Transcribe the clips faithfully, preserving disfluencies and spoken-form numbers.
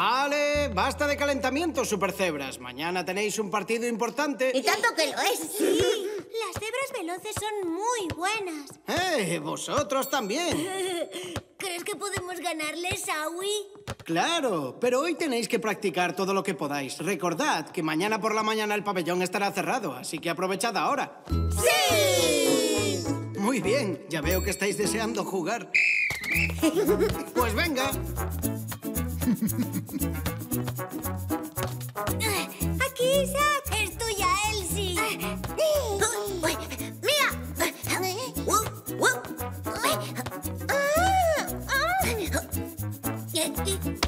Vale, basta de calentamientos, supercebras. Mañana tenéis un partido importante. Y tanto que lo es. Sí, las cebras veloces son muy buenas. ¡Eh! ¡Vosotros también! ¿Crees que podemos ganarles, Shawi? Claro, pero hoy tenéis que practicar todo lo que podáis. Recordad que mañana por la mañana el pabellón estará cerrado, así que aprovechad ahora. ¡Sí! Muy bien, ya veo que estáis deseando jugar. Pues venga. Aquí, Isaac. Es tuya, Elsie. ¡Mira!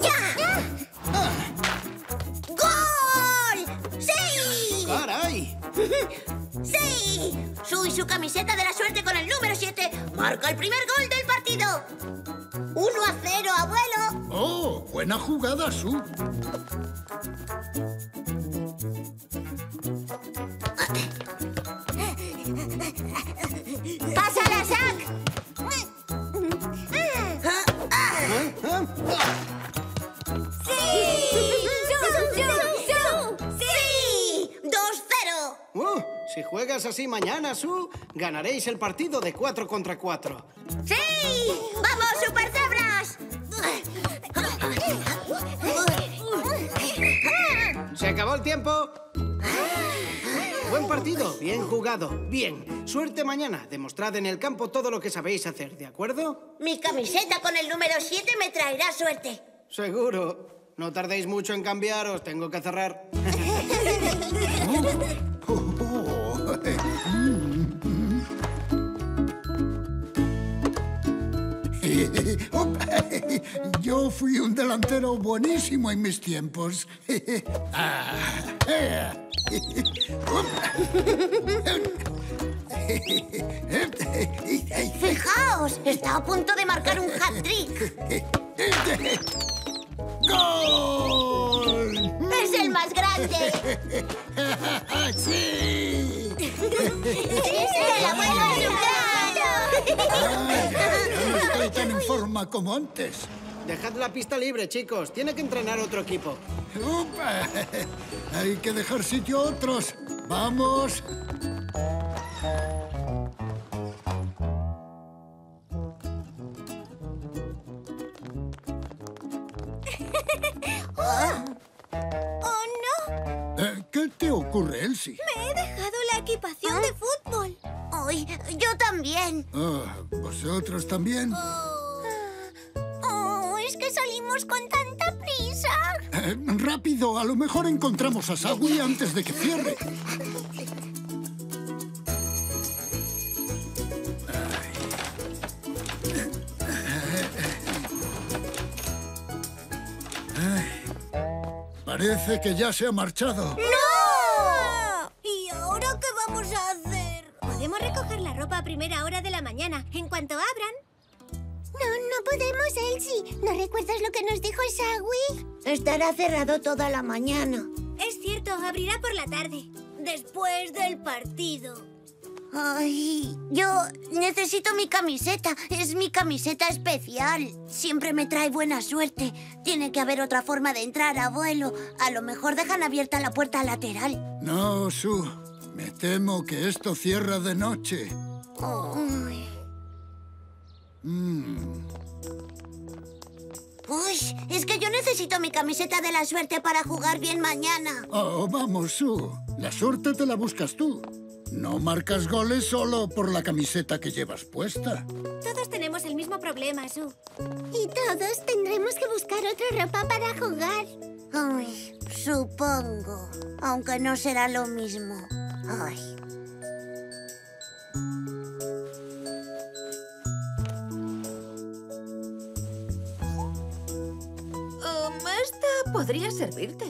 ¡Ya! ¡Gol! ¡Sí! ¡Caray! ¡Sí! Sui su camiseta de la suerte con el número siete. Marca el primer gol del partido. uno a cero, abuelo. Oh, buena jugada, Su. ¡Pásala, Zack! ¡Sí! ¡Su, Su, Su! ¡Sí! ¡dos cero! Oh, si juegas así mañana, Su, ganaréis el partido de cuatro contra cuatro. ¡Sí! ¡Vamos, Super Cebras! ¡Se acabó el tiempo! Buen partido, bien jugado, bien. Suerte mañana. Demostrad en el campo todo lo que sabéis hacer, ¿de acuerdo? Mi camiseta con el número siete me traerá suerte. Seguro. No tardéis mucho en cambiaros, tengo que cerrar. Yo fui un delantero buenísimo en mis tiempos. Fijaos, está a punto de marcar un hat-trick. ¡Gol! ¡Es el más grande! ¡Sí! ¡Es el abuelo de Lucano! No estoy tan en forma como antes. Dejad la pista libre, chicos. Tiene que entrenar otro equipo. ¡Upa! Hay que dejar sitio a otros. ¡Vamos! ¿Qué ocurre, Elsie? Me he dejado la equipación ¿Ah? de fútbol. Ay, yo también. Oh, ¿vosotros también? Oh. Oh, es que salimos con tanta prisa. Eh, rápido, a lo mejor encontramos a Sagui antes de que cierre. Ay. Ay. Parece que ya se ha marchado. ¡No! A primera hora de la mañana, en cuanto abran. No, no podemos, Elsie. ¿No recuerdas lo que nos dijo Shawi? Estará cerrado toda la mañana. Es cierto, abrirá por la tarde, después del partido. Ay, yo necesito mi camiseta. Es mi camiseta especial. Siempre me trae buena suerte. Tiene que haber otra forma de entrar, abuelo. A lo mejor dejan abierta la puerta lateral. No, Su. Me temo que esto cierra de noche. Uy. Mm. Uy, es que yo necesito mi camiseta de la suerte para jugar bien mañana. Oh, vamos, Su. La suerte te la buscas tú. No marcas goles solo por la camiseta que llevas puesta. Todos tenemos el mismo problema, Su. Y todos tendremos que buscar otra ropa para jugar. Uy, supongo. Aunque no será lo mismo. Ay. Esta podría servirte.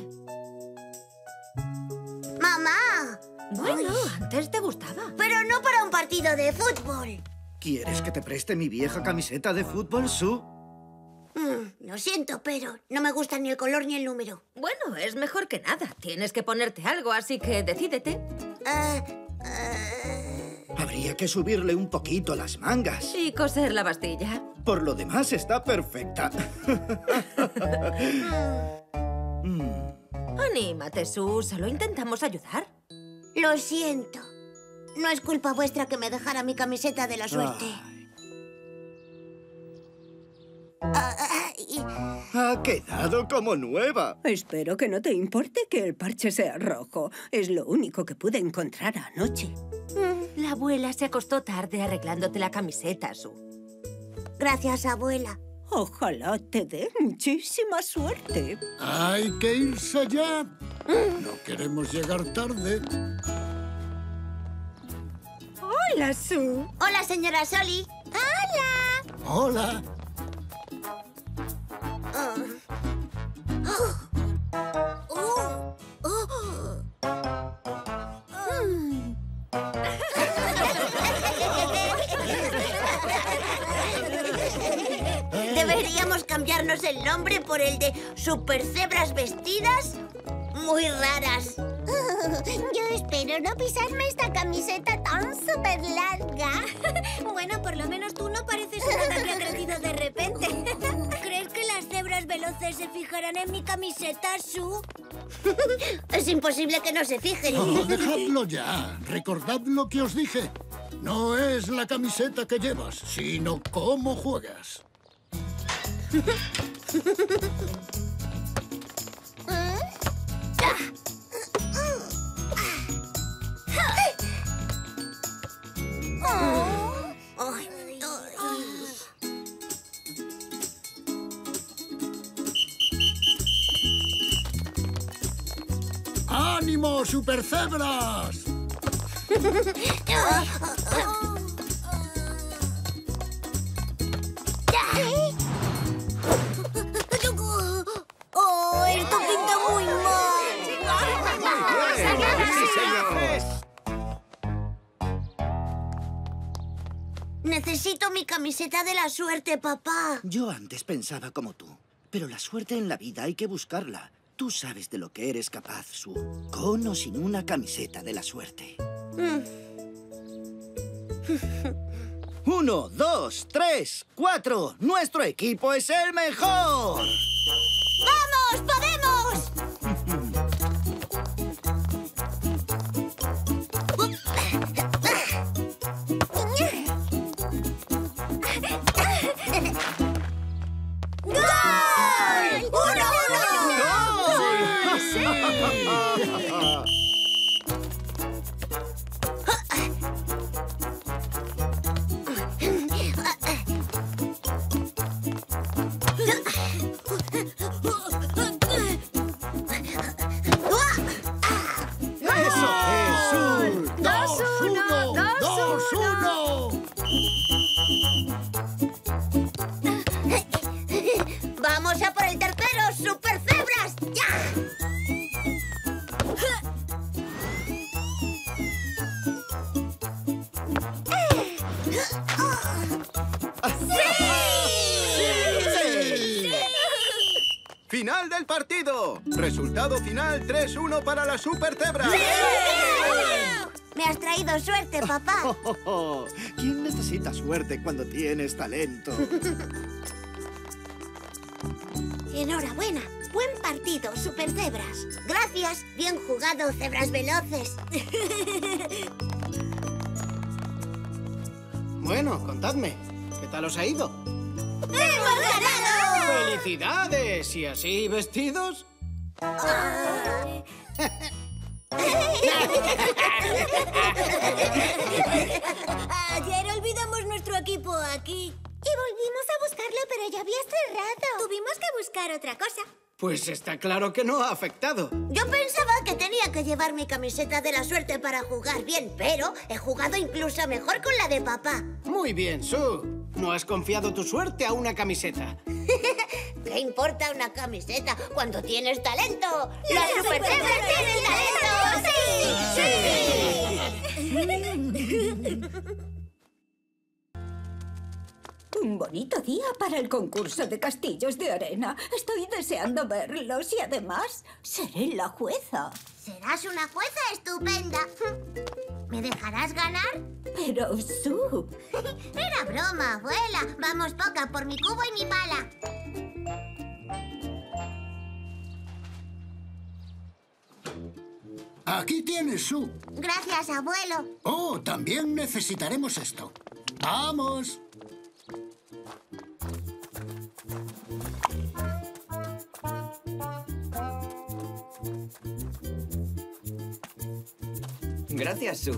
¡Mamá! Bueno, Ay. antes te gustaba. Pero no para un partido de fútbol. ¿Quieres que te preste mi vieja camiseta de fútbol, Su? Mm, lo siento, pero no me gusta ni el color ni el número. Bueno, es mejor que nada. Tienes que ponerte algo, así que decídete. Uh, uh... Habría que subirle un poquito las mangas. Y coser la bastilla. Por lo demás, está perfecta. Mm. Anímate, Sus. Solo intentamos ayudar. Lo siento. No es culpa vuestra que me dejara mi camiseta de la suerte. Ay. Ha quedado como nueva. Espero que no te importe que el parche sea rojo. Es lo único que pude encontrar anoche. La abuela se acostó tarde arreglándote la camiseta, Su. Gracias, abuela. Ojalá te dé muchísima suerte. Hay que irse ya. No queremos llegar tarde. Hola, Su. Hola, señora Soli. Hola. Hola. Uh. Uh. Uh. Mm. Deberíamos cambiarnos el nombre por el de Supercebras Vestidas Muy Raras. Yo espero no pisarme esta camiseta tan súper larga. Bueno, por lo menos tú no pareces una que ha crecido de repente. ¿Crees que las cebras veloces se fijarán en mi camiseta, Su? Es imposible que no se fijen. No, dejadlo ya. Recordad lo que os dije. No es la camiseta que llevas, sino cómo juegas. ¡Ánimo, supercebras! ¡Oh, esto pinta muy mal! Necesito mi camiseta de la suerte, papá. Yo antes pensaba como tú, pero la suerte en la vida hay que buscarla. Tú sabes de lo que eres capaz, Su. Con o sin una camiseta de la suerte. Mm. Uno, dos, tres, cuatro. ¡Nuestro equipo es el mejor! ¡Vamos, podemos! ¡Final del partido! Resultado final tres uno para la Supercebra. ¡Sí! Me has traído suerte, papá. Oh, oh, oh. ¿Quién necesita suerte cuando tienes talento? Enhorabuena. Buen partido, Supercebras. Gracias. Bien jugado, cebras veloces. Bueno, contadme. ¿Qué tal os ha ido? ¡Hemos ganado! ¡Felicidades! ¿Y así vestidos? Ayer olvidamos nuestro equipo aquí. Y volvimos a buscarlo, pero ya había cerrado. Tuvimos que buscar otra cosa. Pues está claro que no ha afectado. Yo pensaba que tenía que llevar mi camiseta de la suerte para jugar bien, pero he jugado incluso mejor con la de papá. Muy bien, Su. No has confiado tu suerte a una camiseta. ¿Qué importa una camiseta cuando tienes talento? ¡Las supercebras tienen talento! ¡Sí! ¡Sí! Un bonito día para el concurso de castillos de arena. Estoy deseando verlos y además seré la jueza. Serás una jueza estupenda. ¿Me dejarás ganar? Pero, Su... Era broma, abuela. Vamos, Poca, por mi cubo y mi pala. Aquí tienes, Sue. Gracias, abuelo. Oh, también necesitaremos esto. ¡Vamos! Gracias, Sue.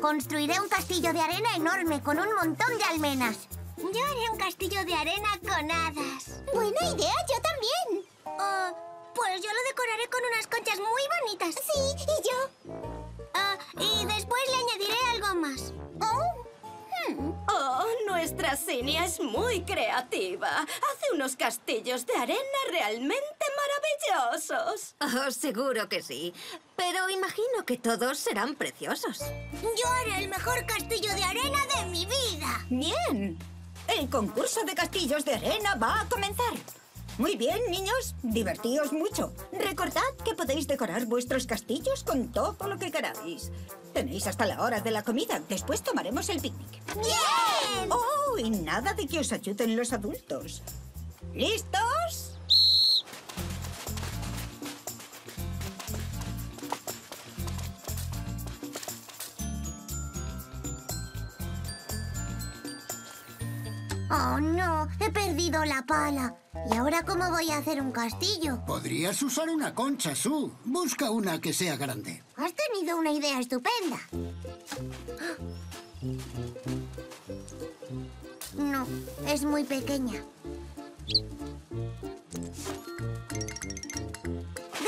Construiré un castillo de arena enorme con un montón de almenas. Yo haré un castillo de arena con hadas. Buena idea, yo también. Uh, pues yo lo decoraré con unas conchas muy bonitas. Sí, y yo. Uh, y después le añadiré algo más. Oh. Hmm. Oh, nuestra Sinia es muy creativa. Hace unos castillos de arena realmente maravillosos. Oh, seguro que sí. Pero imagino que todos serán preciosos. Yo haré el mejor castillo de arena de mi vida. Bien. El concurso de castillos de arena va a comenzar. Muy bien, niños. Divertíos mucho. Recordad que podéis decorar vuestros castillos con todo lo que queráis. Tenéis hasta la hora de la comida. Después tomaremos el picnic. ¡Bien! Oh, y nada de que os ayuden los adultos. ¿Listos? Oh, no. He perdido la pala. ¿Y ahora cómo voy a hacer un castillo? Podrías usar una concha, Sue. Busca una que sea grande. Has tenido una idea estupenda. No, es muy pequeña.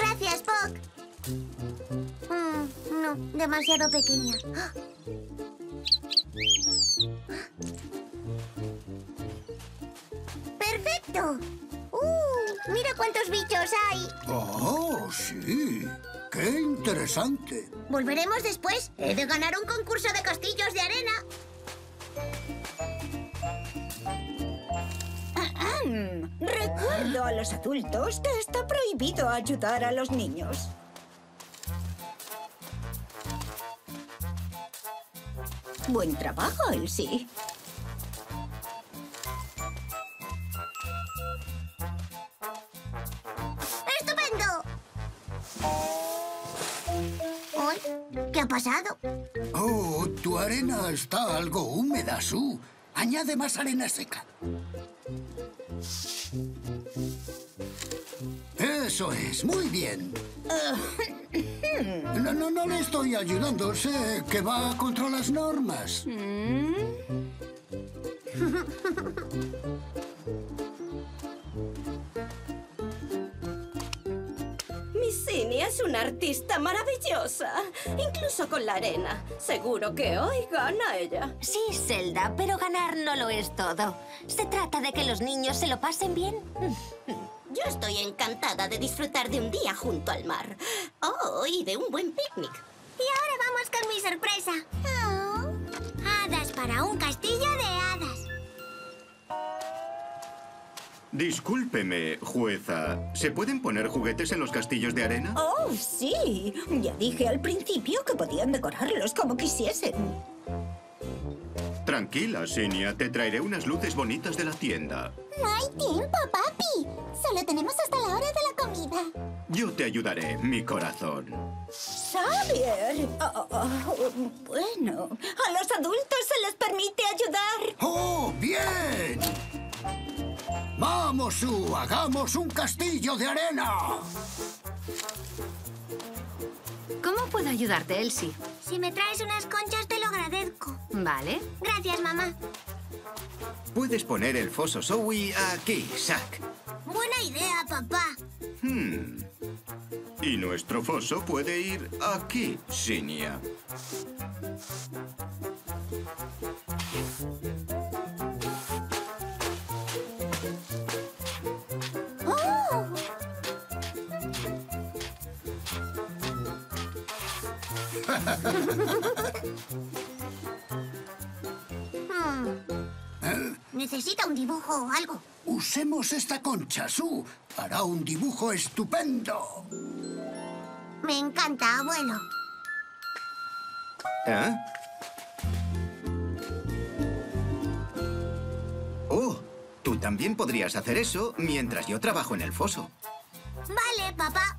Gracias, Poc. Mm, no, demasiado pequeña. ¡Perfecto! ¡Uh! ¡Mira cuántos bichos hay! ¡Oh, sí! ¡Qué interesante! Volveremos después. He de ganar un concurso de castillos de arena. Ah-am. Recuerdo a los adultos que está prohibido ayudar a los niños. Buen trabajo, Elsie. ¿Qué ha pasado? Oh, tu arena está algo húmeda, Sue. Añade más arena seca. Eso es, muy bien. No, no, no le estoy ayudando. Sé que va contra las normas. Sinia es una artista maravillosa, incluso con la arena. Seguro que hoy gana ella. Sí, Zelda, pero ganar no lo es todo. Se trata de que los niños se lo pasen bien. Yo estoy encantada de disfrutar de un día junto al mar. Oh, y de un buen picnic. Y ahora vamos con mi sorpresa. Oh. Hadas para un castillo de hadas. Discúlpeme, jueza. ¿Se pueden poner juguetes en los castillos de arena? ¡Oh, sí! Ya dije al principio que podían decorarlos como quisiesen. Tranquila, Sinia. Te traeré unas luces bonitas de la tienda. No hay tiempo, papi. Solo tenemos hasta la hora de la comida. Yo te ayudaré, mi corazón. ¡Xavier! Oh, oh, oh, bueno, a los adultos se les permite ayudar. ¡Oh, bien! ¡Vamos, Sue! ¡Hagamos un castillo de arena! ¿Cómo puedo ayudarte, Elsie? Si me traes unas conchas, te lo agradezco. Vale. Gracias, mamá. Puedes poner el foso Zoe aquí, Zack. Buena idea, papá. Hmm. Y nuestro foso puede ir aquí, Sinia. hmm. Necesita un dibujo o algo. Usemos esta concha, Sue. Hará un dibujo estupendo. Me encanta, abuelo. ¿Ah? Oh, tú también podrías hacer eso mientras yo trabajo en el foso. Vale, papá.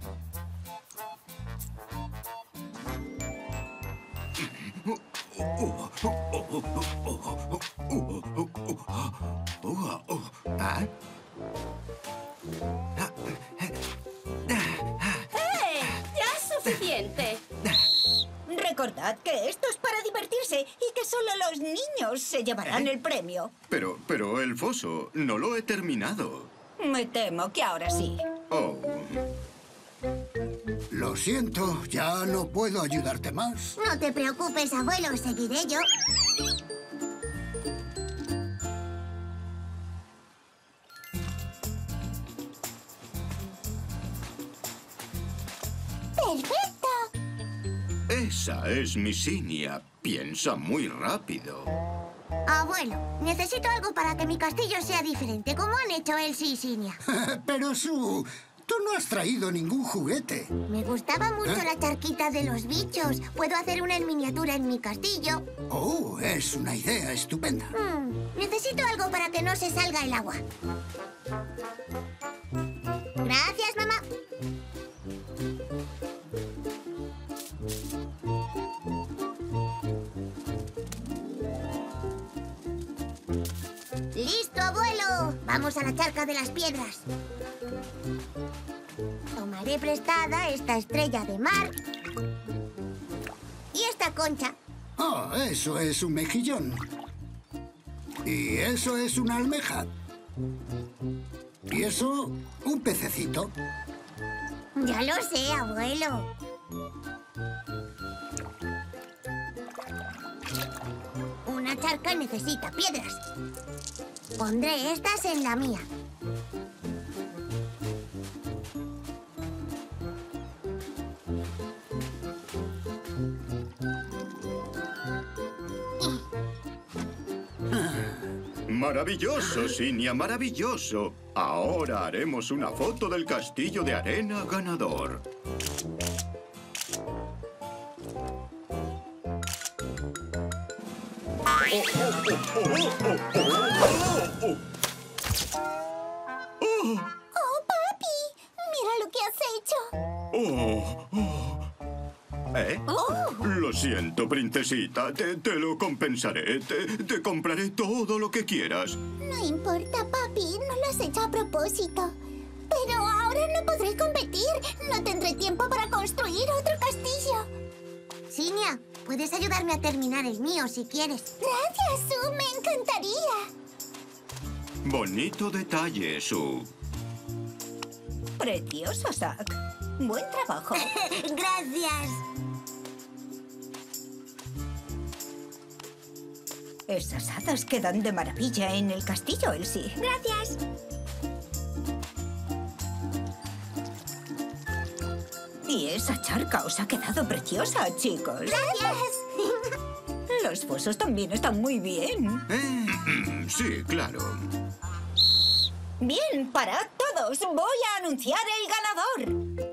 ¿Ah? ¡Hey! ¡Ya es suficiente! Recordad que esto es para divertirse y que solo los niños se llevarán ¿Eh? el premio. Pero, pero el foso no lo he terminado. Me temo que ahora sí. Oh. Lo siento, ya no puedo ayudarte más. No te preocupes, abuelo, seguiré yo. ¡Perfecto! Esa es mi Sinia. Piensa muy rápido. Abuelo, necesito algo para que mi castillo sea diferente, como han hecho Elsie y Sinia. Pero su... tú no has traído ningún juguete. Me gustaba mucho ¿Eh? la charquita de los bichos. Puedo hacer una en miniatura en mi castillo. Oh, es una idea estupenda. Mm, necesito algo para que no se salga el agua. Gracias, mamá. ¡Listo, abuelo! Vamos a la charca de las piedras. Tomaré prestada esta estrella de mar y esta concha. Ah, oh, eso es un mejillón. Y eso es una almeja. Y eso, un pececito. Ya lo sé, abuelo. Una charca necesita piedras. Pondré estas en la mía. Maravilloso, Sinia, maravilloso. Ahora haremos una foto del castillo de arena ganador. Oh, papi, mira lo que has hecho. Oh, oh. ¿Eh? Oh. Lo siento, princesita. Te, te lo compensaré. Te, te compraré todo lo que quieras. No importa, papi. No lo has hecho a propósito. Pero ahora no podré competir. No tendré tiempo para construir otro castillo. Sinia, puedes ayudarme a terminar el mío si quieres. Gracias, Zou. Me encantaría. Bonito detalle, Zou. Precioso, Zach. Buen trabajo. Gracias. Esas hadas quedan de maravilla en el castillo, Elsie. Gracias. Y esa charca os ha quedado preciosa, chicos. ¡Gracias! Los fosos también están muy bien. Eh, sí, claro. Bien, parad todos. Voy a anunciar el ganador.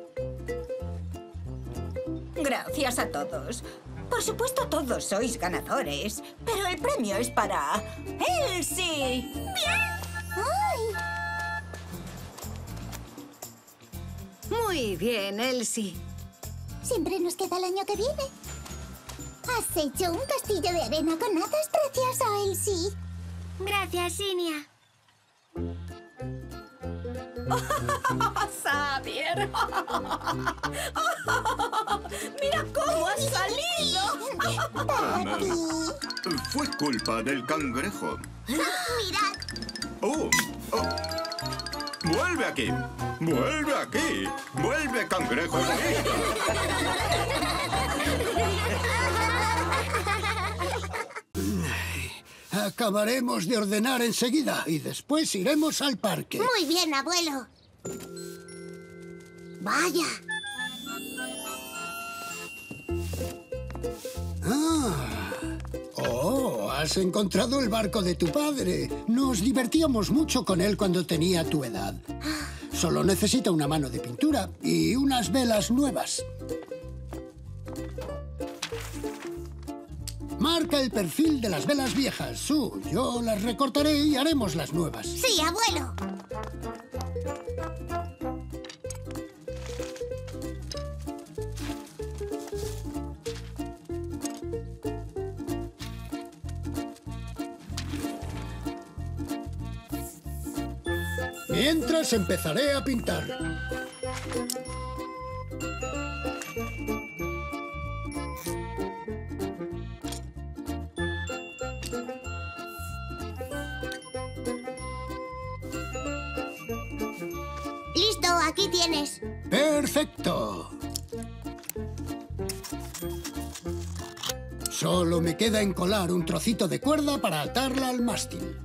Gracias a todos. Por supuesto, todos sois ganadores. Pero el premio es para... ¡Elsie! ¡Bien! ¡Ay! Muy bien, Elsie. Siempre nos queda el año que viene. Has hecho un castillo de arena con hadas precioso, Elsie. Gracias, Sinia. ¡Xavier! ¡Mira cómo has salido! ¡Papi! Fue culpa del cangrejo. ¡Mirad! ¡Oh! ¡Oh! ¡Vuelve aquí! ¡Vuelve aquí! ¡Vuelve, cangrejo! Acabaremos de ordenar enseguida y después iremos al parque. Muy bien, abuelo. Vaya. Ah. Oh, has encontrado el barco de tu padre. Nos divertíamos mucho con él cuando tenía tu edad. Solo necesita una mano de pintura y unas velas nuevas. marca el perfil de las velas viejas. Su, yo las recortaré y haremos las nuevas. Sí, abuelo. Mientras empezaré a pintar. Listo, aquí tienes. Perfecto. Solo me queda encolar un trocito de cuerda para atarla al mástil.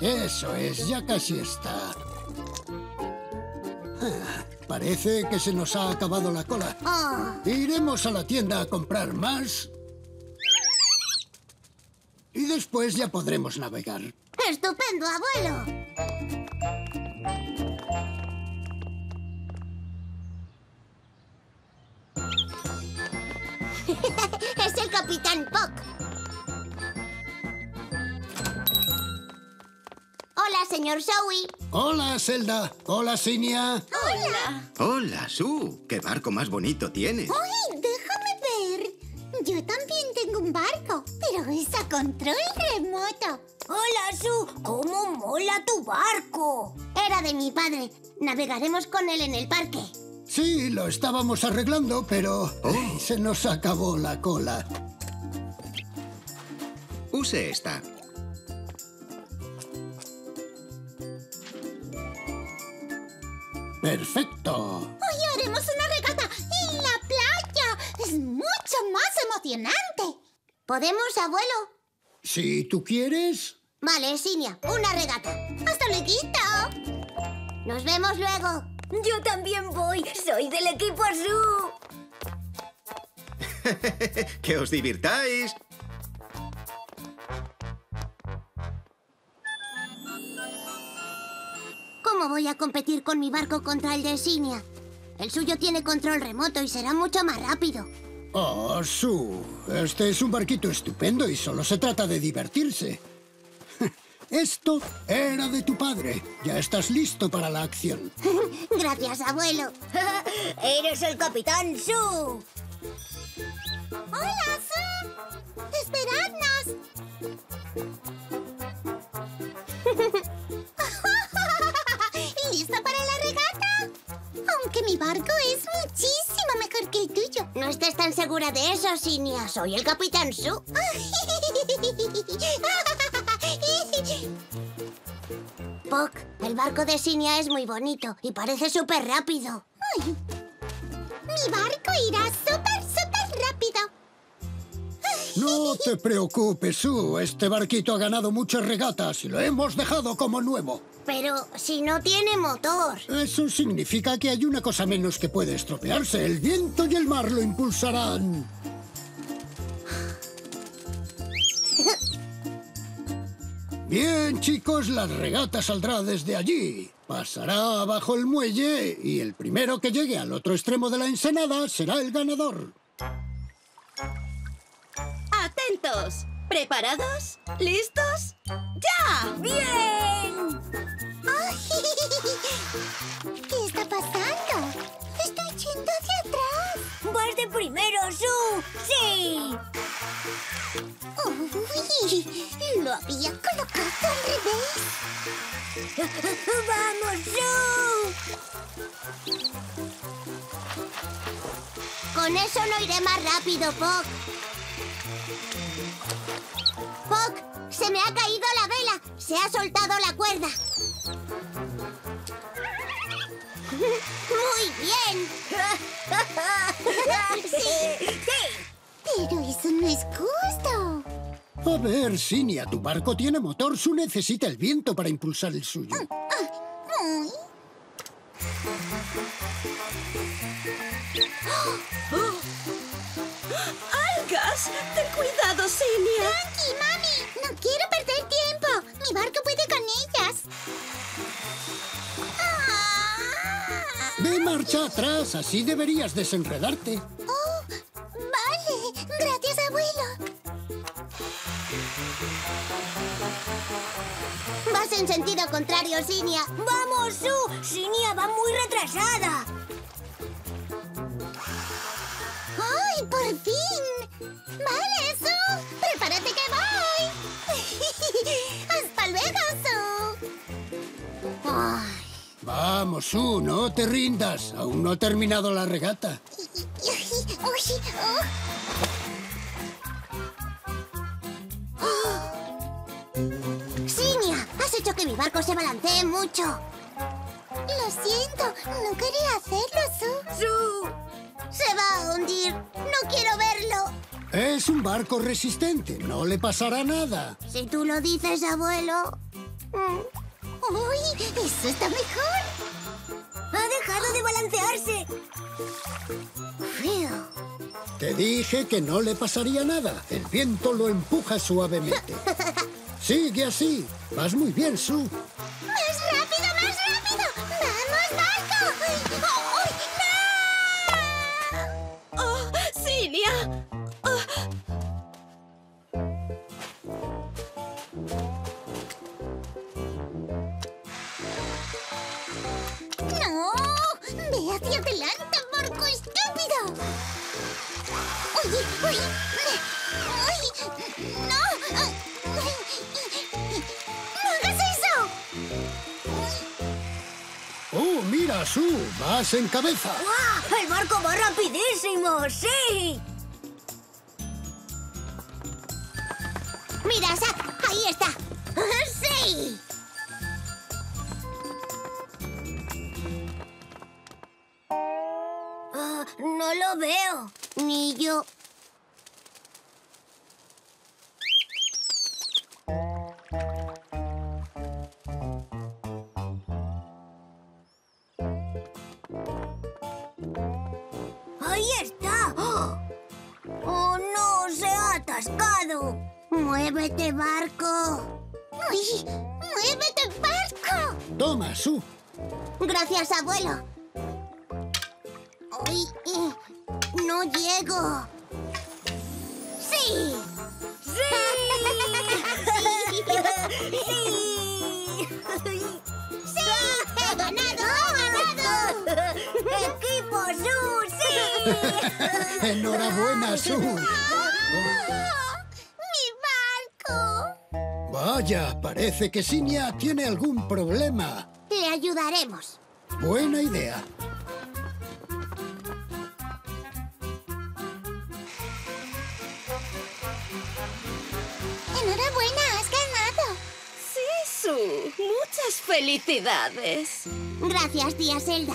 Eso es, ya casi está. Ah, parece que se nos ha acabado la cola. Oh. Iremos a la tienda a comprar más. Y después ya podremos navegar. ¡Estupendo, abuelo! ¡Es el Capitán Pock! Hola, señor Shawi. Hola, Zelda. Hola, Sinia. Hola. Hola, Sue. ¿Qué barco más bonito tienes? ¡Uy! Déjame ver. Yo también tengo un barco, pero es a control remoto. Hola, Sue. ¿Cómo mola tu barco? Era de mi padre. Navegaremos con él en el parque. Sí, lo estábamos arreglando, pero oh. se nos acabó la cola. Use esta. ¡Perfecto! Hoy haremos una regata en la playa. Es mucho más emocionante. ¿Podemos, abuelo? Si tú quieres. Vale, Sinia, una regata. ¡Hasta luego! Nos vemos luego. Yo también voy. Soy del equipo azul. ¡Que os divirtáis! ¿Cómo voy a competir con mi barco contra el de Sinia? El suyo tiene control remoto y será mucho más rápido. Oh, Sue, este es un barquito estupendo y solo se trata de divertirse. Esto era de tu padre. Ya estás listo para la acción. Gracias, abuelo. Eres el Capitán Sue. ¡Hola, Sue! ¡Esperadnos! ¿Lista para la regata? Aunque mi barco es muchísimo mejor que el tuyo. No estés tan segura de eso, Sinia. Soy el Capitán Sue. Pock, el barco de Sinia es muy bonito y parece súper rápido. Ay, mi barco irá súper, súper rápido. No te preocupes, Sue. Este barquito ha ganado muchas regatas y lo hemos dejado como nuevo. Pero si no tiene motor... Eso significa que hay una cosa menos que puede estropearse. El viento y el mar lo impulsarán. Bien, chicos, la regata saldrá desde allí. Pasará bajo el muelle y el primero que llegue al otro extremo de la ensenada será el ganador. ¡Atentos! ¿Preparados? ¿Listos? ¡Ya! ¡Bien! ¡Ay! ¿Qué está pasando? ¡Estoy yendo hacia atrás! ¡Vas de primero, Sue! ¡Sí! ¡Uy! ¡Lo había colocado al revés! ¡Vamos, Sue! Con eso no iré más rápido, Pock. Pock, se me ha caído la vela. Se ha soltado la cuerda. Muy bien. Sí, sí. Pero eso no es justo. A ver, Sinia, tu barco tiene motor. Su necesita el viento para impulsar el suyo. Oh, oh. Ay. ¡Algas! ¡Ten cuidado, Celia! ¡Tranqui, mami! ¡No quiero perder tiempo! ¡Mi barco puede con ellas! ¡Ve marcha atrás! Así deberías desenredarte. ¡Oh! ¡Vale! ¡Gracias, abuelo! ¡Vas en sentido contrario, Sinia! ¡Vamos, Zou! ¡Sinia va muy retrasada! ¡Ay, por fin! ¡Vale, Zou! ¡Prepárate que voy! ¡Hasta luego, Zou! Ay. Vamos, Zou, no te rindas. Aún no ha terminado la regata. Sinia, has hecho que mi barco se balancee mucho. Lo siento, no quería hacerlo, Zou. Zou, se va a hundir. No quiero verlo. Es un barco resistente, no le pasará nada. Si tú lo dices, abuelo. Mm. ¡Uy! ¡Eso está mejor! ¡Ha dejado de balancearse! ¡Feo! Te dije que no le pasaría nada. El viento lo empuja suavemente. ¡Sigue así! ¡Vas muy bien, Zou! ¡Más rápido, más rápido! ¡Vamos, barco! ¡Oh, no! ¡Oh, Celia! ¡Hacia adelante, barco estúpido! ¡Uy, uy! ¡Uy! ¡No! ¡No hagas eso! ¡Oh, mira, Zou! ¡Vas en cabeza! ¡Guau! ¡El barco va rapidísimo! ¡Sí! ¡Mira, Zach! ¡Ahí está! ¡Sí! No lo veo. Ni yo. ¡Ahí está! ¡Oh, oh no! ¡Se ha atascado! ¡Muévete, barco! ¡Uy! ¡Muévete, barco! Toma, Zou. Gracias, abuelo. Ay, no llego. ¡Sí! ¡Sí! ¡Sí! ¡Sí! ¡He ganado! ¡He ganado! ¡Equipo Zou! ¡Sí! ¡Enhorabuena, Zou! ¡Oh, mi barco! Vaya, parece que Sinia tiene algún problema. Le ayudaremos. Buena idea. ¡Enhorabuena! ¡Has ganado! Sí, Zou. ¡Muchas felicidades! Gracias, tía Zelda.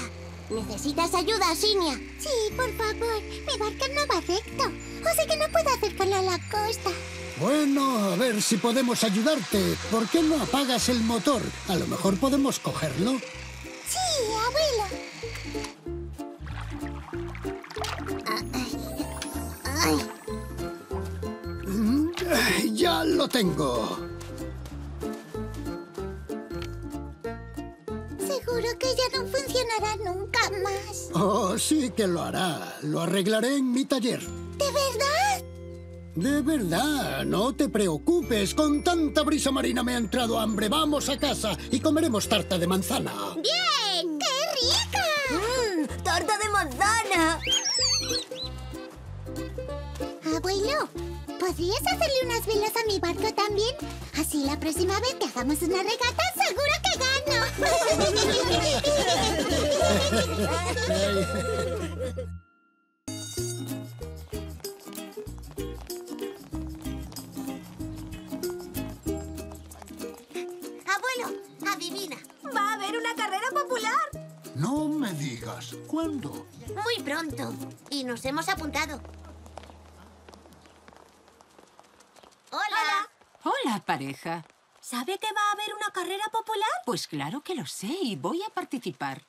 ¿Necesitas ayuda, Sinia? Sí, por favor. Mi barco no va recto. Así que no puedo acercarlo a la costa. Bueno, a ver si podemos ayudarte. ¿Por qué no apagas el motor? A lo mejor podemos cogerlo. Sí, abuelo. Ay... ay. ¡Ya lo tengo! Seguro que ya no funcionará nunca más. Oh, sí que lo hará. Lo arreglaré en mi taller. ¿De verdad? De verdad. No te preocupes. Con tanta brisa marina me ha entrado hambre. Vamos a casa y comeremos tarta de manzana. ¡Bien! ¡Qué rica! Mm, ¡tarta de manzana! Abuelo, ¿podrías hacerle unas velas a mi barco también? Así la próxima vez que hagamos una regata, seguro que gano. Abuelo, adivina. Va a haber una carrera popular. No me digas. ¿Cuándo? Muy pronto. Y nos hemos apuntado. Hola. Hola, pareja. ¿Sabe que va a haber una carrera popular? Pues claro que lo sé y voy a participar.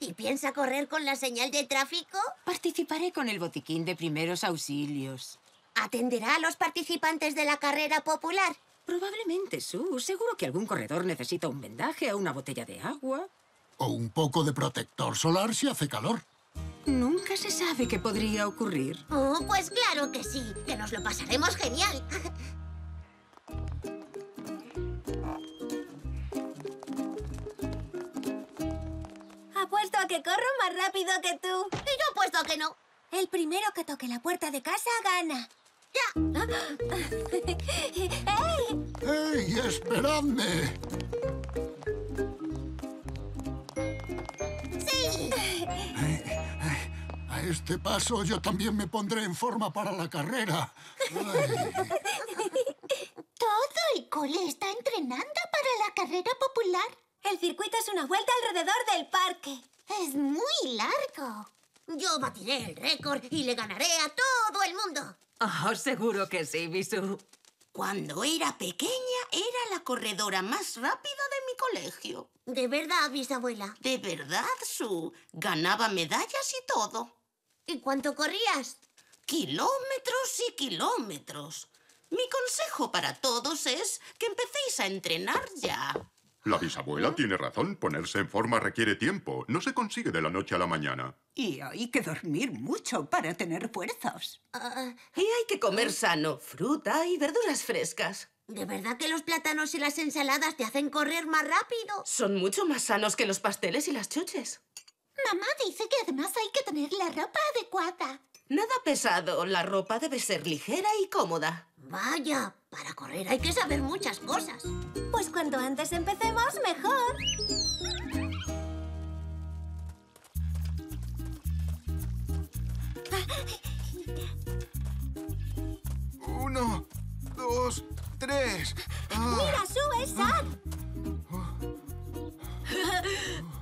¿Y piensa correr con la señal de tráfico? Participaré con el botiquín de primeros auxilios. ¿Atenderá a los participantes de la carrera popular? Probablemente, Sue. Seguro que algún corredor necesita un vendaje o una botella de agua. O un poco de protector solar si hace calor. Nunca se sabe qué podría ocurrir. Oh, pues claro que sí, que nos lo pasaremos genial. Apuesto a que corro más rápido que tú. Y yo apuesto a que no. El primero que toque la puerta de casa gana. ¡Ya! ¡Hey! ¡Hey, esperadme! ¡Sí! A este paso yo también me pondré en forma para la carrera. Ay. Todo el cole está entrenando para la carrera popular. El circuito es una vuelta alrededor del parque. Es muy largo. Yo batiré el récord y le ganaré a todo el mundo. Oh, seguro que sí, Bisú. Cuando era pequeña, era la corredora más rápida de mi colegio. ¿De verdad, bisabuela? De verdad, Sue. Ganaba medallas y todo. ¿Y cuánto corrías? Kilómetros y kilómetros. Mi consejo para todos es que empecéis a entrenar ya. La bisabuela tiene razón. Ponerse en forma requiere tiempo. No se consigue de la noche a la mañana. Y hay que dormir mucho para tener fuerzas. Uh, y hay que comer sano. Fruta y verduras frescas. ¿De verdad que los plátanos y las ensaladas te hacen correr más rápido? Son mucho más sanos que los pasteles y las chuches. Mamá dice que además hay que tener la ropa adecuada. Nada pesado. La ropa debe ser ligera y cómoda. Vaya, para correr hay que saber muchas cosas. Pues cuanto antes empecemos, mejor. Uno, dos, tres. Ah. ¡Mira, Sue, es Zag!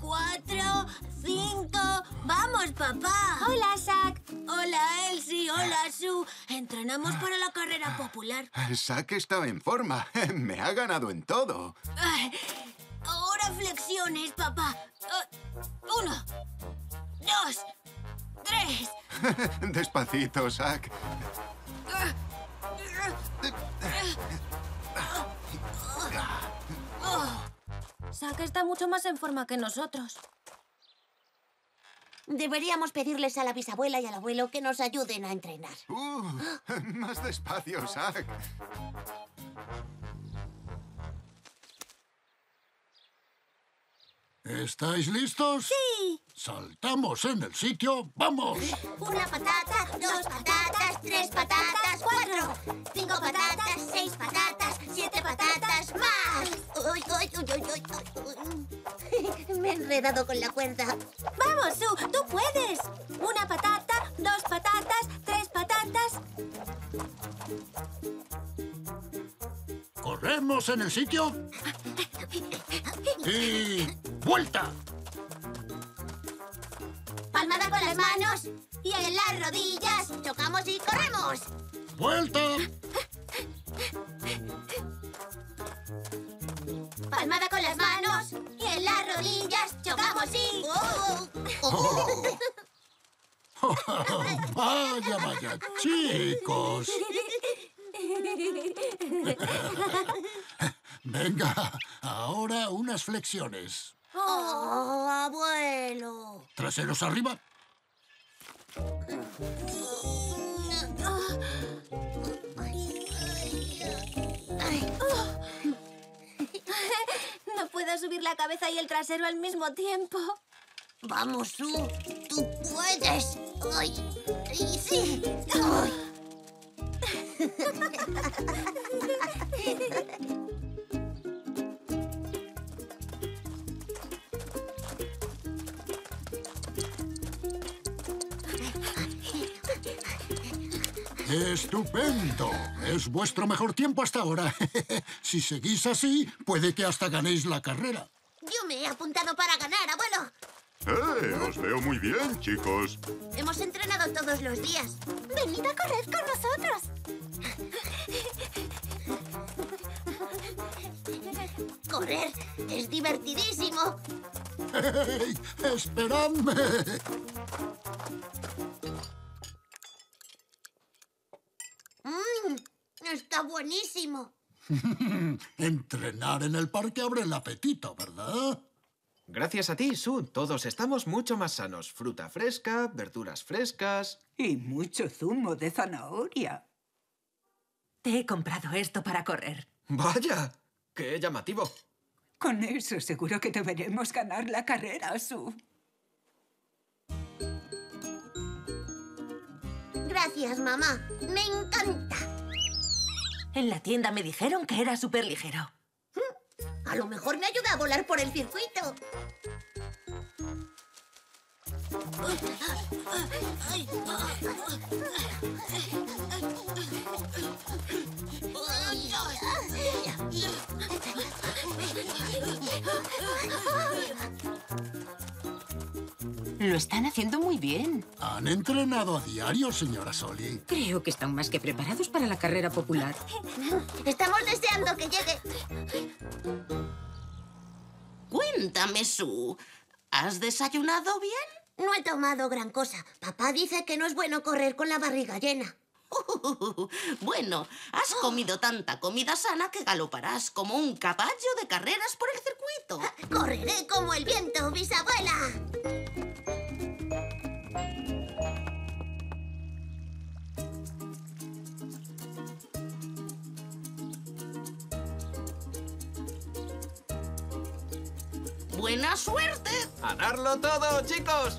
Cuatro, cinco... ¡Vamos, papá! Hola, Zag. Hola, Elsie. Hola, Sue. Entrenamos para la carrera popular. Zag estaba en forma. Me ha ganado en todo. Ahora flexiones, papá. Uno, dos, tres. Despacito, Zag. Zag está mucho más en forma que nosotros. Deberíamos pedirles a la bisabuela y al abuelo que nos ayuden a entrenar. Uh, más despacio, Zag. ¿Estáis listos? ¡Sí! Saltamos en el sitio. ¡Vamos! Una patata, dos patatas, tres patatas, cuatro. Cinco patatas, seis patatas, siete patatas, más. Uy, uy, uy, uy, uy. Me he enredado con la cuerda. ¡Vamos, Sue! ¡Tú puedes! Una patata, dos patatas, tres patatas. ¿Corremos en el sitio? ¡Y vuelta! Palmada con las manos y en las rodillas. Chocamos y corremos. ¡Vuelta! Palmada con las manos y en las rodillas. Chocamos y... Oh. Oh. Oh, ¡vaya, vaya, chicos! Venga, ahora unas flexiones. ¡Oh, abuelo! ¿Traseros arriba? No puedo subir la cabeza y el trasero al mismo tiempo. Vamos, Sue, tú puedes. ¡Ay, sí! ¡Ay! ¡Estupendo! Es vuestro mejor tiempo hasta ahora. Si seguís así, puede que hasta ganéis la carrera. Yo me he apuntado para ganar, abuelo. ¡Eh! Hey, os veo muy bien, chicos. Hemos entrenado todos los días. Venid a correr con nosotros. correr. Es divertidísimo. ¡Hey! ¡Esperadme! Mm, está buenísimo. Entrenar en el parque abre el apetito, ¿verdad? Gracias a ti, Sue, todos estamos mucho más sanos. Fruta fresca, verduras frescas... Y mucho zumo de zanahoria. Te he comprado esto para correr. ¡Vaya! ¡Qué llamativo! Con eso seguro que deberemos ganar la carrera, Sue. Gracias, mamá. Me encanta. En la tienda me dijeron que era súper ligero. A lo mejor me ayuda a volar por el circuito. Lo están haciendo muy bien. ¿Han entrenado a diario, señora Soli? Creo que están más que preparados para la carrera popular. Estamos deseando que llegue. Cuéntame, Sue, ¿has desayunado bien? No he tomado gran cosa. Papá dice que no es bueno correr con la barriga llena. Uh, bueno, has comido tanta comida sana que galoparás como un caballo de carreras por el circuito. Correré como el viento, bisabuela. ¡Buena suerte! ¡A darlo todo, chicos!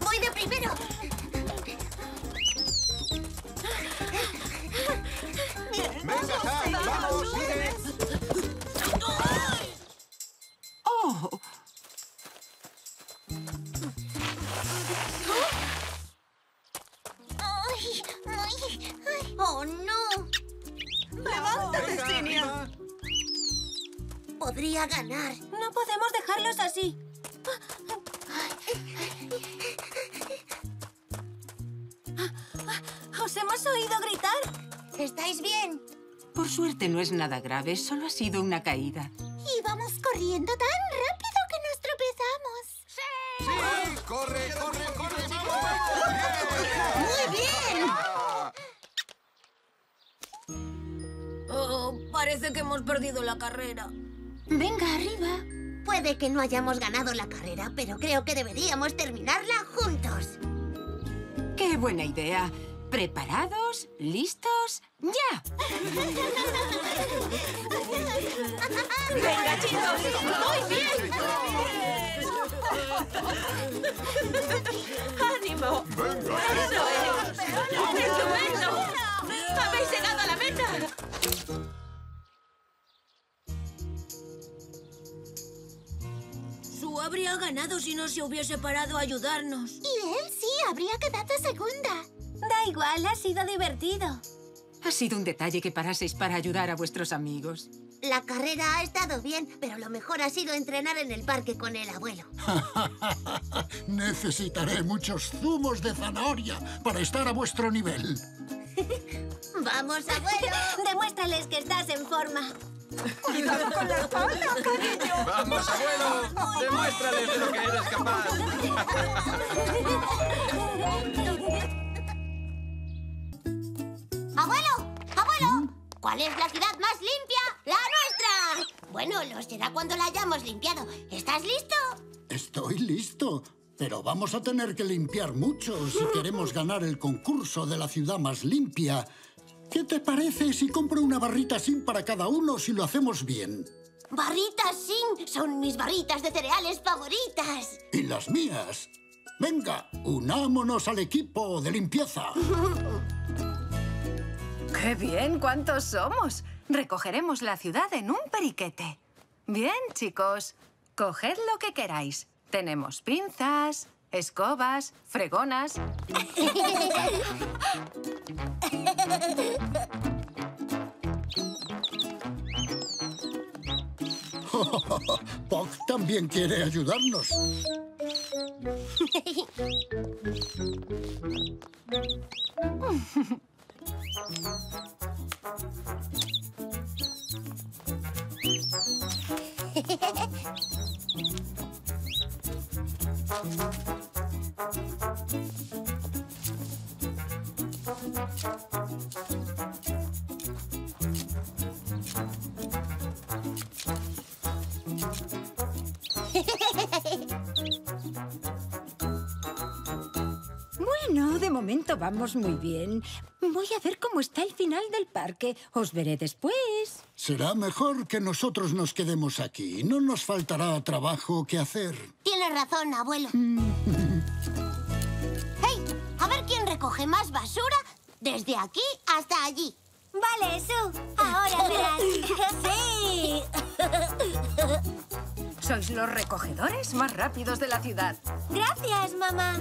¡Voy de primero! ¡Venga, Sai! ¡Vamos, sigue! ¡Oh! ¡Ay! ¡Ay! ¡Oh, no! ¡Levántate, Sinia! Podría ganar. No podemos dejarlos así. ¿Os hemos oído gritar? ¿Estáis bien? Por suerte no es nada grave, solo ha sido una caída. Íbamos corriendo tan rápido que nos tropezamos. ¡Sí! ¡Sí! ¡Corre, corre, corre! ¡Vamos! ¡Muy bien! Oh, parece que hemos perdido la carrera. Venga, arriba. Puede que no hayamos ganado la carrera, pero creo que deberíamos terminarla juntos. ¡Qué buena idea! ¿Preparados? ¿Listos? ¡Ya! ¡Venga, chicos! ¡Muy bien! ¡Ánimo! ¡Venga! ¡Eso es! ¡Estupendo! ¡Habéis llegado a la meta! Zou habría ganado si no se hubiese parado a ayudarnos. Y él sí, habría quedado segunda. Da igual, ha sido divertido. Ha sido un detalle que paraseis para ayudar a vuestros amigos. La carrera ha estado bien, pero lo mejor ha sido entrenar en el parque con el abuelo. Necesitaré muchos zumos de zanahoria para estar a vuestro nivel. ¡Vamos, abuelo! Demuéstrales que estás en forma. ¡Cuidado con la espalda, cariño! ¡Vamos, abuelo! ¡Demuéstrales de lo que eres capaz! ¡Abuelo! ¡Abuelo! ¿Cuál es la ciudad más limpia? ¡La nuestra! Bueno, lo será cuando la hayamos limpiado. ¿Estás listo? Estoy listo, pero vamos a tener que limpiar mucho si queremos ganar el concurso de la ciudad más limpia. ¿Qué te parece si compro una barrita sin para cada uno si lo hacemos bien? Barritas Sin son mis barritas de cereales favoritas. Y las mías. Venga, unámonos al equipo de limpieza. ¡Qué bien! ¿Cuántos somos? Recogeremos la ciudad en un periquete. Bien, chicos, coged lo que queráis. Tenemos pinzas, escobas, fregonas... Pog también quiere ayudarnos. Bueno, de momento vamos muy bien. Voy a ver cómo está el final del parque. Os veré después. Será mejor que nosotros nos quedemos aquí. No nos faltará trabajo que hacer. Tienes razón, abuelo. ¡Hey! A ver quién recoge más basura desde aquí hasta allí. Vale, Zou. Ahora verás. ¡Sí! Sois los recogedores más rápidos de la ciudad. Gracias, mamá.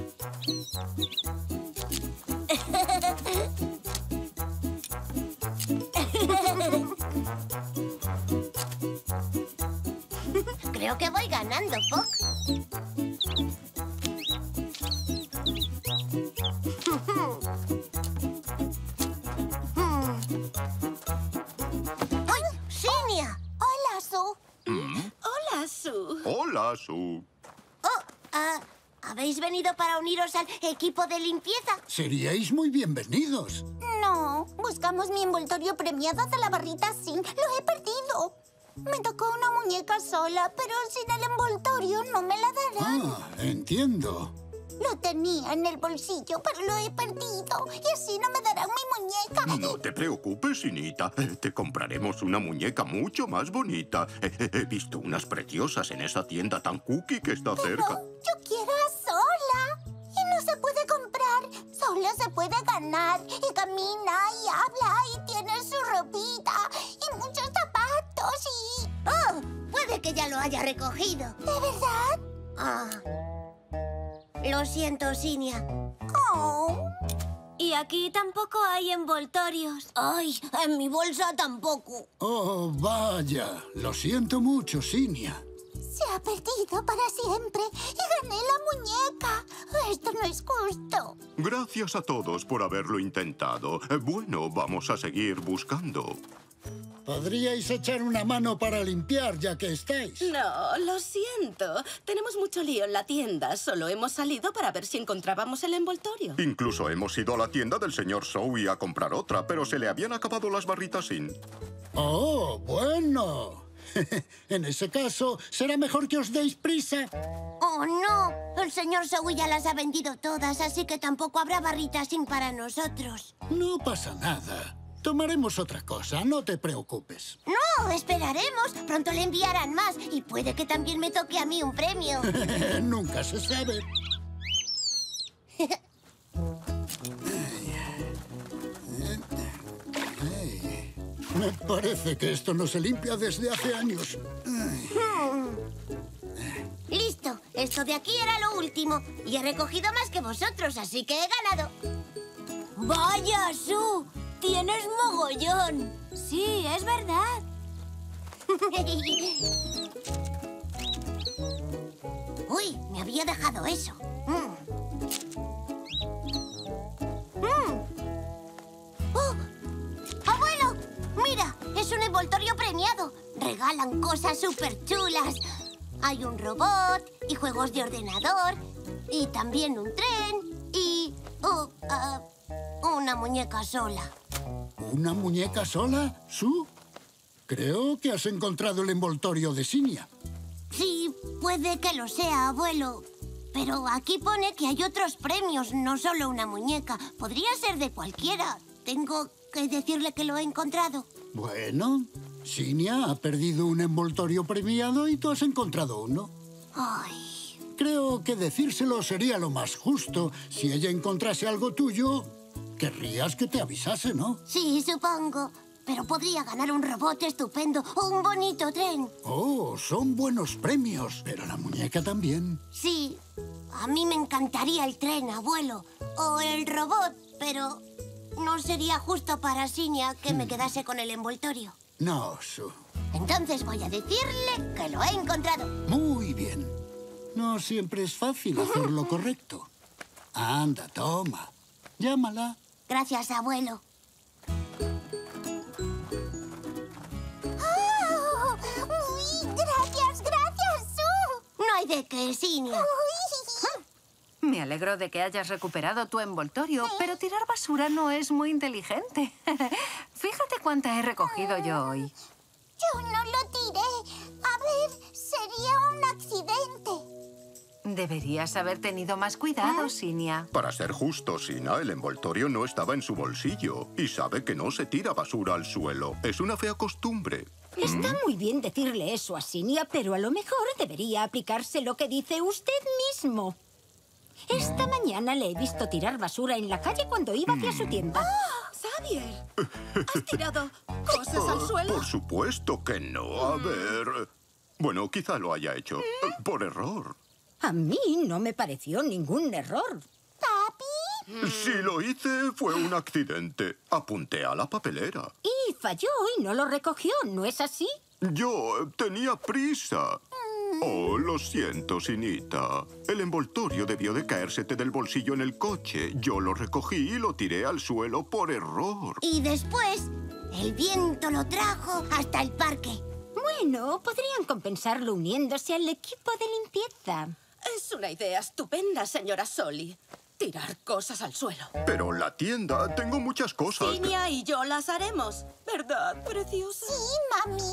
Creo que voy ganando, Pog. Hola, Zou. Oh, uh, ¿habéis venido para uniros al equipo de limpieza? Seríais muy bienvenidos. No, buscamos mi envoltorio premiado de la barrita Sin. Lo he perdido. Me tocó una muñeca sola, pero sin el envoltorio no me la darán. Ah, entiendo. Lo tenía en el bolsillo, pero lo he perdido. Y así no me darán mi muñeca. No te preocupes, Sinita. Te compraremos una muñeca mucho más bonita. He visto unas preciosas en esa tienda tan cookie que está pero cerca. Yo quiero a Sola. Y no se puede comprar. Sola se puede ganar. Y camina y habla y tiene su ropita. Y muchos zapatos y... Oh, puede que ya lo haya recogido. ¿De verdad? Ah... Lo siento, Sinia. Oh. Y aquí tampoco hay envoltorios. Ay, en mi bolsa tampoco. Oh, vaya. Lo siento mucho, Sinia. Se ha perdido para siempre y gané la muñeca. Esto no es justo. Gracias a todos por haberlo intentado. Bueno, vamos a seguir buscando. ¿Podríais echar una mano para limpiar ya que estáis? No, lo siento. Tenemos mucho lío en la tienda. Solo hemos salido para ver si encontrábamos el envoltorio. Incluso hemos ido a la tienda del señor Zoe a comprar otra, pero se le habían acabado las barritas Sin. ¡Oh, bueno! En ese caso, será mejor que os deis prisa. ¡Oh, no! El señor Zoe ya las ha vendido todas, así que tampoco habrá barritas Sin para nosotros. No pasa nada. Tomaremos otra cosa, no te preocupes. No, esperaremos. Pronto le enviarán más y puede que también me toque a mí un premio. Nunca se sabe. Me parece que esto no se limpia desde hace años. Listo, esto de aquí era lo último. Y he recogido más que vosotros, así que he ganado. ¡Vaya, Zou! ¡Tienes mogollón! Sí, es verdad. Uy, me había dejado eso. Mm. Mm. ¡Oh! ¡Abuelo! ¡Mira! Es un envoltorio premiado. Regalan cosas súper chulas. Hay un robot y juegos de ordenador y también un tren y... Oh, uh, una muñeca sola. ¿Una muñeca sola, Zou? Creo que has encontrado el envoltorio de Sinia. Sí, puede que lo sea, abuelo. Pero aquí pone que hay otros premios, no solo una muñeca. Podría ser de cualquiera. Tengo que decirle que lo he encontrado. Bueno, Sinia ha perdido un envoltorio premiado y tú has encontrado uno. Ay. Creo que decírselo sería lo más justo. Si ella encontrase algo tuyo, querrías que te avisase, ¿no? Sí, supongo. Pero podría ganar un robot estupendo o un bonito tren. Oh, son buenos premios. Pero la muñeca también. Sí. A mí me encantaría el tren, abuelo. O el robot, pero no sería justo para Sinia que me quedase con el envoltorio. No, Su. Entonces voy a decirle que lo he encontrado. Muy bien. No siempre es fácil hacer lo correcto. Anda, toma. Llámala. Gracias, abuelo. ¡Oh! ¡Uy! ¡Gracias, gracias, Su! No hay de qué, Sinia. Me alegro de que hayas recuperado tu envoltorio, ¿eh? Pero tirar basura no es muy inteligente. Fíjate cuánta he recogido mm, yo hoy. Yo no lo tiré. A ver, sería un accidente. Deberías haber tenido más cuidado, ¿eh? Sinia. Para ser justo, Sina, el envoltorio no estaba en su bolsillo. Y sabe que no se tira basura al suelo. Es una fea costumbre. Está muy bien decirle eso a Sinia, pero a lo mejor debería aplicarse lo que dice usted mismo. Esta mañana le he visto tirar basura en la calle cuando iba hacia su tienda. ¡Oh, Xavier! ¿Has tirado cosas uh, al suelo? Por supuesto que no. A ver... Bueno, quizá lo haya hecho. ¿Mm? Por error. A mí no me pareció ningún error. ¿Papi? Si lo hice, fue un accidente. Apunté a la papelera. Y falló y no lo recogió, ¿no es así? Yo tenía prisa. Oh, lo siento, Sinita. El envoltorio debió de caérsete del bolsillo en el coche. Yo lo recogí y lo tiré al suelo por error. Y después, el viento lo trajo hasta el parque. Bueno, podrían compensarlo uniéndose al equipo de limpieza. Es una idea estupenda, señora Soli. Tirar cosas al suelo. Pero la tienda, tengo muchas cosas. Sinia y yo las haremos, ¿verdad, preciosa? Sí, mami.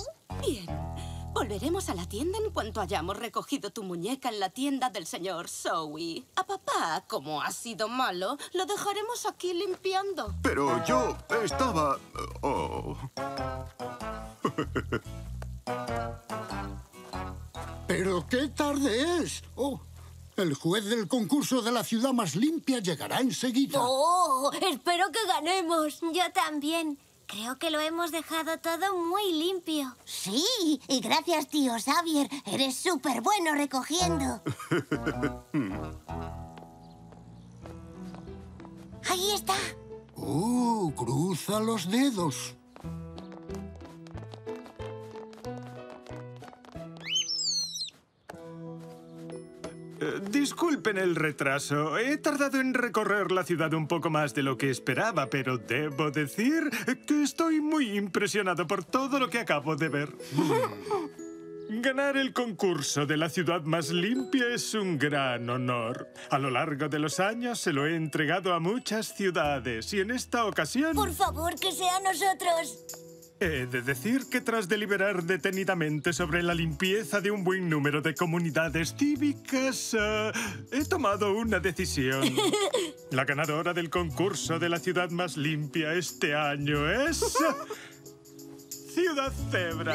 Bien. Volveremos a la tienda en cuanto hayamos recogido tu muñeca en la tienda del señor Zoe. A papá, como ha sido malo, lo dejaremos aquí limpiando. Pero yo estaba... Oh. Pero qué tarde es. Oh, el juez del concurso de la ciudad más limpia llegará enseguida. Oh, espero que ganemos. Yo también. Creo que lo hemos dejado todo muy limpio. Sí, y gracias, tío Xavier. Eres súper bueno recogiendo. ¡Ahí está! ¡Uh! Cruza los dedos. Eh, disculpen el retraso. He tardado en recorrer la ciudad un poco más de lo que esperaba, pero debo decir que estoy muy impresionado por todo lo que acabo de ver. Ganar el concurso de la ciudad más limpia es un gran honor. A lo largo de los años se lo he entregado a muchas ciudades y en esta ocasión... ¡Por favor, que sea nosotros! He de decir que tras deliberar detenidamente sobre la limpieza de un buen número de comunidades cívicas, uh, he tomado una decisión. La ganadora del concurso de la ciudad más limpia este año es... ¡Ciudad Zebra!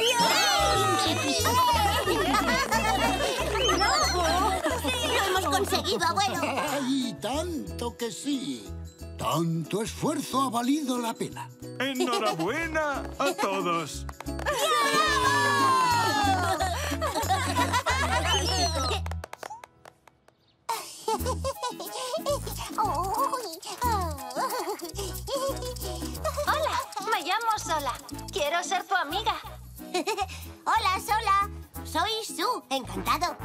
¡Lo hemos conseguido, abuelo! ¡Ay, tanto que sí! Tanto esfuerzo ha valido la pena. ¡Enhorabuena a todos! Hola, me llamo Sola. Quiero ser tu amiga. Hola, Sola. Soy Su. Encantado.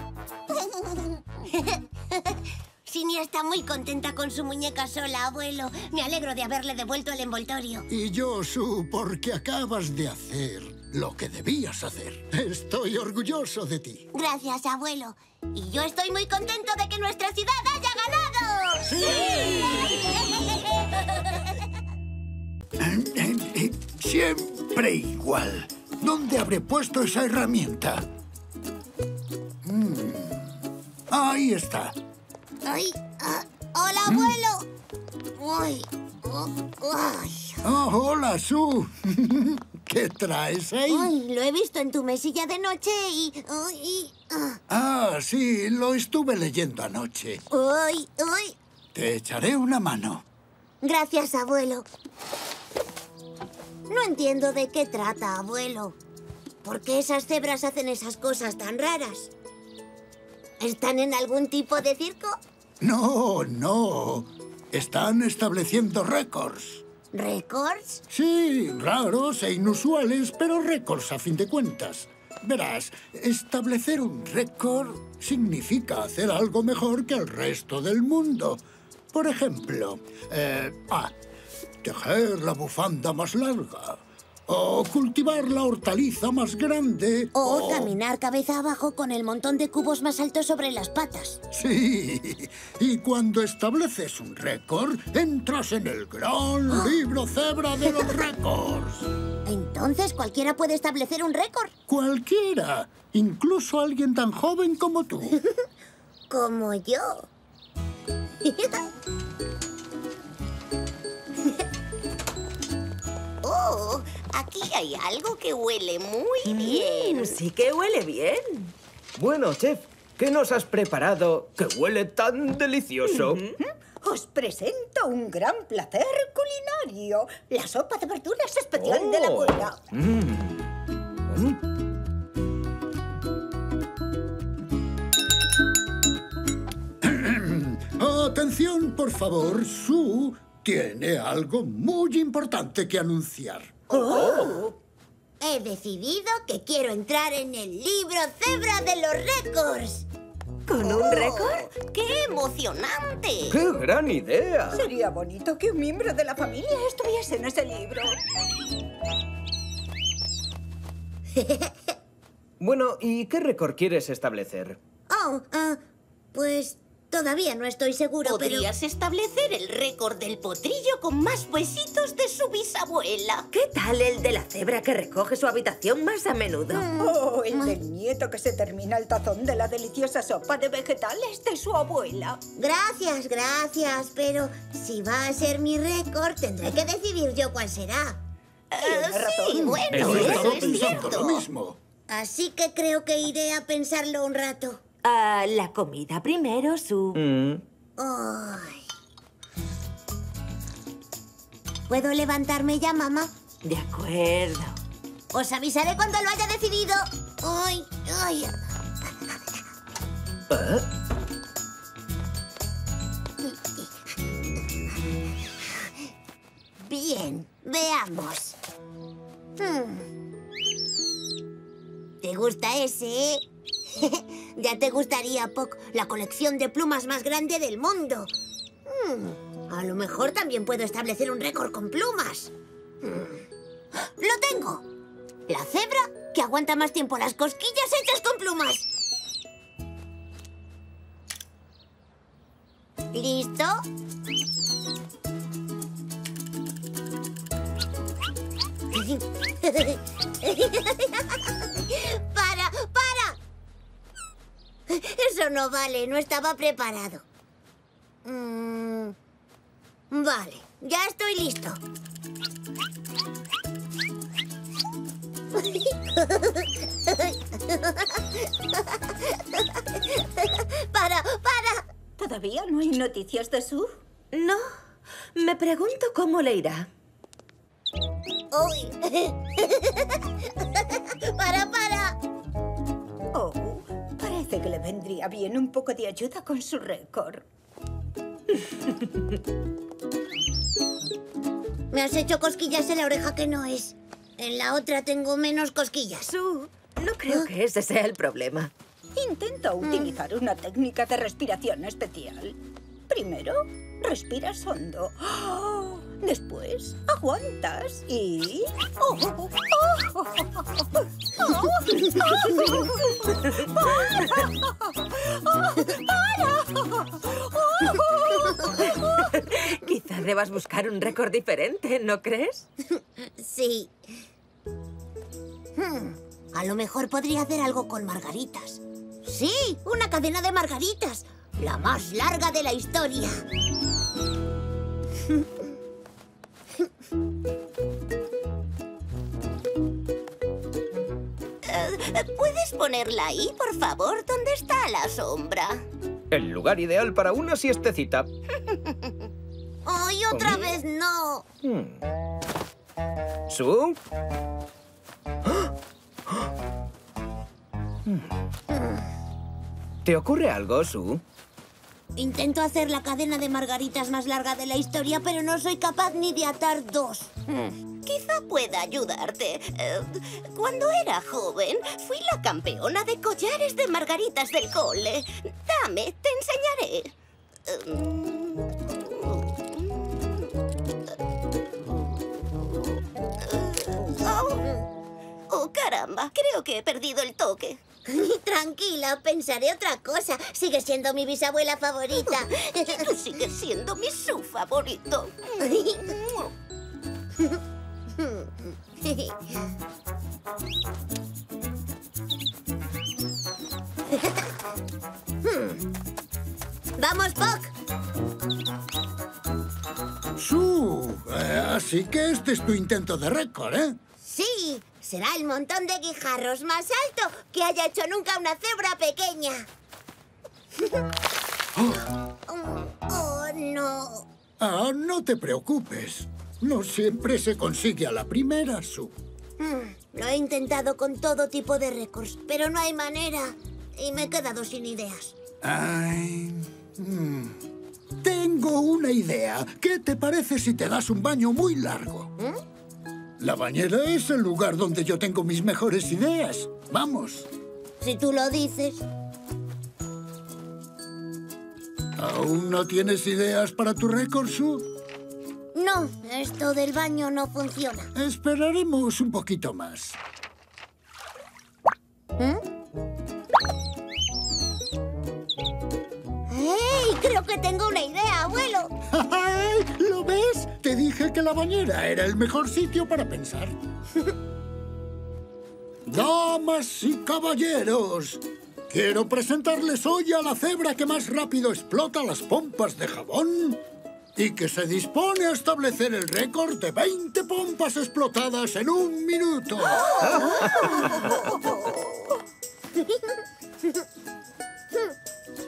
Sinia está muy contenta con su muñeca Sola, abuelo. Me alegro de haberle devuelto el envoltorio. Y yo, Su, porque acabas de hacer lo que debías hacer. Estoy orgulloso de ti. Gracias, abuelo. Y yo estoy muy contento de que nuestra ciudad haya ganado. ¡Sí! eh, eh, eh, siempre igual. ¿Dónde habré puesto esa herramienta? Mm. Ahí está. Ay, ah, ¡hola, abuelo! ¿Mm? Uy, oh, oh. Oh, ¡hola, Su! ¡Qué traes ahí? Ay, lo he visto en tu mesilla de noche y... Oh, y oh. Ah, sí, lo estuve leyendo anoche. Uy, uy. Te echaré una mano. Gracias, abuelo. No entiendo de qué trata, abuelo. ¿Por qué esas cebras hacen esas cosas tan raras? ¿Están en algún tipo de circo? No, no. Están estableciendo récords. ¿Récords? Sí, raros e inusuales, pero récords a fin de cuentas. Verás, establecer un récord significa hacer algo mejor que el resto del mundo. Por ejemplo, eh, ah, tejer la bufanda más larga, o cultivar la hortaliza más grande, o... o caminar cabeza abajo con el montón de cubos más altos sobre las patas. Sí, y cuando estableces un récord, entras en el gran ¡oh! libro cebra de los récords. Entonces, ¿cualquiera puede establecer un récord? Cualquiera, incluso alguien tan joven como tú. Como yo. Oh, aquí hay algo que huele muy bien. Mm, sí que huele bien. Bueno, chef, ¿qué nos has preparado que huele tan delicioso? Mm-hmm. Os presento un gran placer culinario. La sopa de verduras especial oh. de la abuela. Mm. Mm. Atención, por favor, Zou tiene algo muy importante que anunciar. Oh. He decidido que quiero entrar en el libro Cebra de los Récords. ¿Con oh. un récord? ¡Qué emocionante! ¡Qué gran idea! Sería bonito que un miembro de la familia estuviese en ese libro. Bueno, ¿y qué récord quieres establecer? Oh, uh, pues... todavía no estoy seguro, pero... Podrías establecer el récord del potrillo con más huesitos de su bisabuela. ¿Qué tal el de la cebra que recoge su habitación más a menudo? Mm. Oh, el mm. del nieto que se termina el tazón de la deliciosa sopa de vegetales de su abuela. Gracias, gracias, pero si va a ser mi récord, tendré que decidir yo cuál será. Uh, sí, bueno, eso, eso es cierto. Lo mismo. Así que creo que iré a pensarlo un rato. Uh, la comida primero, Zou. Mm. ¿Puedo levantarme ya, mamá? De acuerdo. Os avisaré cuando lo haya decidido. Ay, ay. ¿Eh? Bien, veamos. Hmm. ¿Te gusta ese? Ya te gustaría, Poc, la colección de plumas más grande del mundo. Hmm, a lo mejor también puedo establecer un récord con plumas. Hmm. ¡Lo tengo! La cebra que aguanta más tiempo las cosquillas hechas con plumas. ¿Listo? ¡Para, para! Eso no vale, no estaba preparado. Mm, vale, ya estoy listo. ¡Para, para! ¿Todavía no hay noticias de Zou? No, me pregunto cómo le irá. Uy. ¡Para, para! Oh. Parece que le vendría bien un poco de ayuda con su récord. Me has hecho cosquillas en la oreja que no es. En la otra tengo menos cosquillas. Zou, no creo ¿Ah? que ese sea el problema. Intenta utilizar mm. una técnica de respiración especial. Primero, respiras hondo. ¡Oh! Después, aguantas y... ¡Oh! ¡Oh! ¡Oh! ¡Oh! Quizá debas buscar un récord diferente, ¿no crees? Sí. Hmm. A lo mejor podría hacer algo con margaritas. Sí, una cadena de margaritas. La más larga de la historia. Uh, ¿Puedes ponerla ahí, por favor? ¿Dónde está la sombra? El lugar ideal para una siestecita. ¡Ay, oh, otra oh. vez no! Hmm. ¿Su? ¿Te ocurre algo, Su? Intento hacer la cadena de margaritas más larga de la historia, pero no soy capaz ni de atar dos. Mm. Quizá pueda ayudarte. Eh, cuando era joven, fui la campeona de collares de margaritas del cole. Dame, te enseñaré. Oh, oh caramba, creo que he perdido el toque. Tranquila, pensaré otra cosa. Sigue siendo mi bisabuela favorita. Y tú sigues siendo mi su favorito. ¡Vamos, Puck! Su, eh, así que este es tu intento de récord, ¿eh? Sí. Será el montón de guijarros más alto que haya hecho nunca una cebra pequeña. Oh. ¡Oh, no! Ah, no te preocupes. No siempre se consigue a la primera, Su. Mm, lo he intentado con todo tipo de récords, pero no hay manera. Y me he quedado sin ideas. Ay, mm. Tengo una idea. ¿Qué te parece si te das un baño muy largo? ¿Mm? La bañera es el lugar donde yo tengo mis mejores ideas. ¡Vamos! Si tú lo dices. ¿Aún no tienes ideas para tu récord, Su? No, esto del baño no funciona. Esperaremos un poquito más. ¿Eh? ¡Hey! Creo que tengo una idea, abuelo. ¿Lo ves? Te dije que la bañera era el mejor sitio para pensar. Damas y caballeros, quiero presentarles hoy a la cebra que más rápido explota las pompas de jabón y que se dispone a establecer el récord de veinte pompas explotadas en un minuto.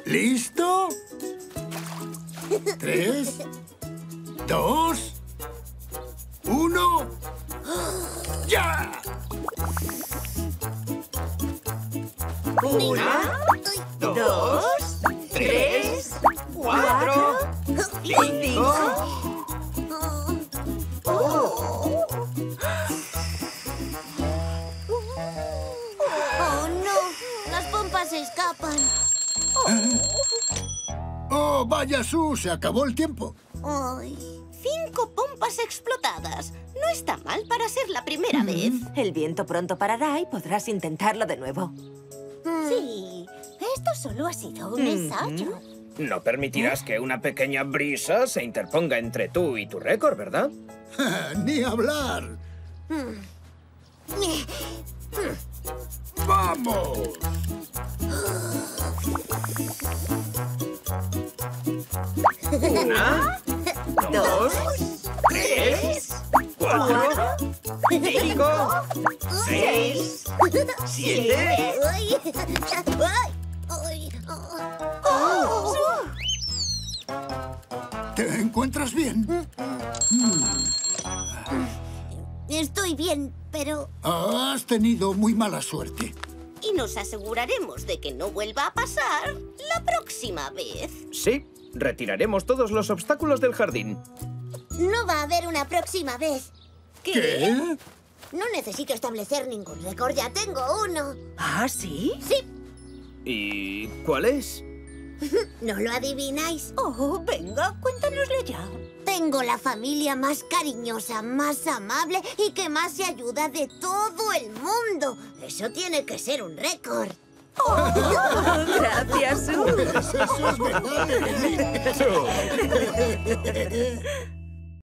¿Listo? Tres... Dos... Uno... ¡Ya! Una... Dos... Tres... Cuatro... Cinco... ¡Oh! ¡Oh, no! Las pompas se escapan. ¡Oh, vaya, Su! Se acabó el tiempo. Ay. Cinco pompas explotadas. No está mal para ser la primera mm. vez. El viento pronto parará y podrás intentarlo de nuevo. Mm. Sí, esto solo ha sido un mm. ensayo. No permitirás ¿Eh? que una pequeña brisa se interponga entre tú y tu récord, ¿verdad? ¡Ni hablar! Mm. Mm. ¡Vamos! Una, dos, tres, cuatro, cinco, seis, siete... ¿Te encuentras bien? Estoy bien, pero... Has tenido muy mala suerte. Y nos aseguraremos de que no vuelva a pasar la próxima vez. Sí. Retiraremos todos los obstáculos del jardín. No va a haber una próxima vez. ¿Qué? ¿Qué? No necesito establecer ningún récord, ya tengo uno. ¿Ah, sí? Sí. ¿Y cuál es? No lo adivináis. Oh, venga, cuéntanoslo ya. Tengo la familia más cariñosa, más amable y que más se ayuda de todo el mundo. Eso tiene que ser un récord. Oh, gracias, Su. Eso es verdad.